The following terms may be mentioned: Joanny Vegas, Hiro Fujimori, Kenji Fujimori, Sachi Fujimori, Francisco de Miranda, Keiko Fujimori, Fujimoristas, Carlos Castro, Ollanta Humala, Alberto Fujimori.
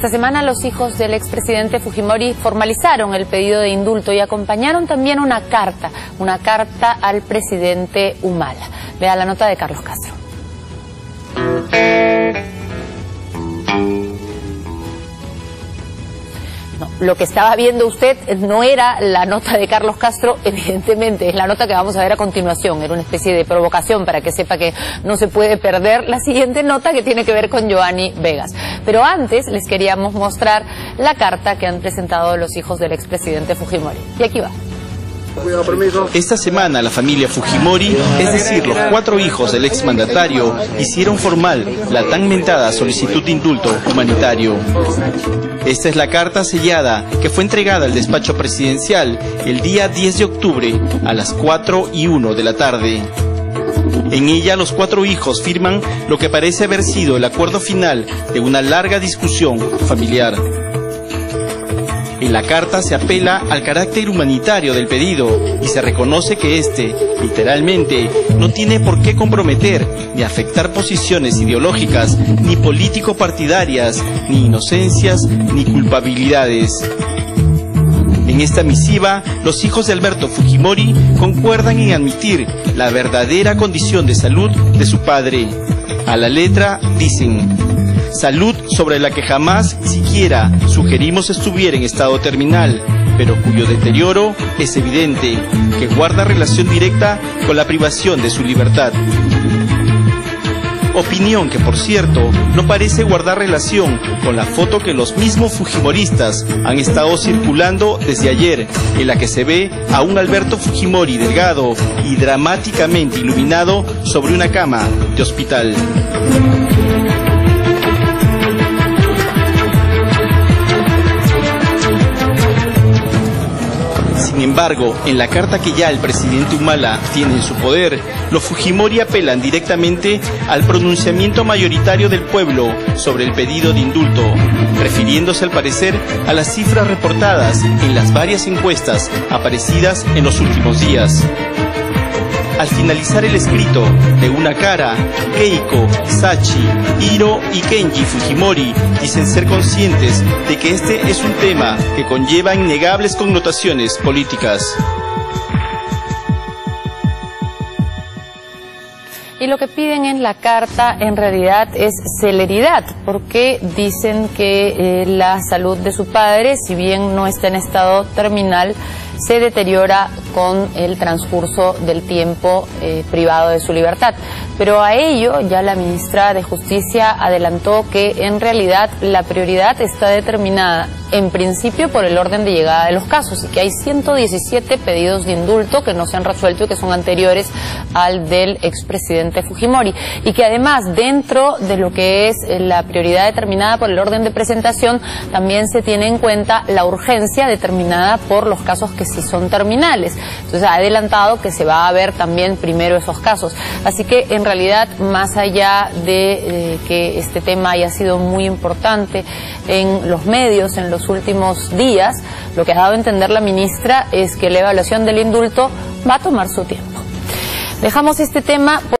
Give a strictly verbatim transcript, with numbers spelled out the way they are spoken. Esta semana los hijos del expresidente Fujimori formalizaron el pedido de indulto y acompañaron también una carta, una carta al presidente Humala. Vea la nota de Carlos Castro. No, lo que estaba viendo usted no era la nota de Carlos Castro, evidentemente, es la nota que vamos a ver a continuación. Era una especie de provocación para que sepa que no se puede perder la siguiente nota, que tiene que ver con Joanny Vegas. Pero antes les queríamos mostrar la carta que han presentado los hijos del expresidente Fujimori. Y aquí va. Esta semana la familia Fujimori, es decir, los cuatro hijos del exmandatario, hicieron formal la tan mentada solicitud de indulto humanitario. Esta es la carta sellada que fue entregada al despacho presidencial el día diez de octubre a las cuatro y uno de la tarde. En ella los cuatro hijos firman lo que parece haber sido el acuerdo final de una larga discusión familiar. En la carta se apela al carácter humanitario del pedido y se reconoce que este, literalmente, no tiene por qué comprometer ni afectar posiciones ideológicas, ni político-partidarias, ni inocencias, ni culpabilidades. En esta misiva, los hijos de Alberto Fujimori concuerdan en admitir la verdadera condición de salud de su padre. A la letra dicen: salud sobre la que jamás siquiera sugerimos estuviera en estado terminal, pero cuyo deterioro es evidente, que guarda relación directa con la privación de su libertad. Opinión que, por cierto, no parece guardar relación con la foto que los mismos fujimoristas han estado circulando desde ayer, en la que se ve a un Alberto Fujimori delgado y dramáticamente iluminado sobre una cama de hospital. Sin embargo, en la carta que ya el presidente Humala tiene en su poder, los Fujimori apelan directamente al pronunciamiento mayoritario del pueblo sobre el pedido de indulto, refiriéndose al parecer a las cifras reportadas en las varias encuestas aparecidas en los últimos días. Al finalizar el escrito, de una cara, Keiko, Sachi, Hiro y Kenji Fujimori dicen ser conscientes de que este es un tema que conlleva innegables connotaciones políticas. Y lo que piden en la carta en realidad es celeridad, porque dicen que eh, la salud de su padre, si bien no está en estado terminal, se deteriora con el transcurso del tiempo eh, privado de su libertad. Pero a ello ya la ministra de Justicia adelantó que en realidad la prioridad está determinada en principio por el orden de llegada de los casos, y que hay ciento diecisiete pedidos de indulto que no se han resuelto y que son anteriores al del expresidente Fujimori, y que además dentro de lo que es la prioridad determinada por el orden de presentación también se tiene en cuenta la urgencia determinada por los casos que sí son terminales. Entonces ha adelantado que se va a ver también primero esos casos. Así que en realidad, más allá de eh, que este tema haya sido muy importante en los medios en los últimos días, lo que ha dado a entender la ministra es que la evaluación del indulto va a tomar su tiempo. Dejamos este tema.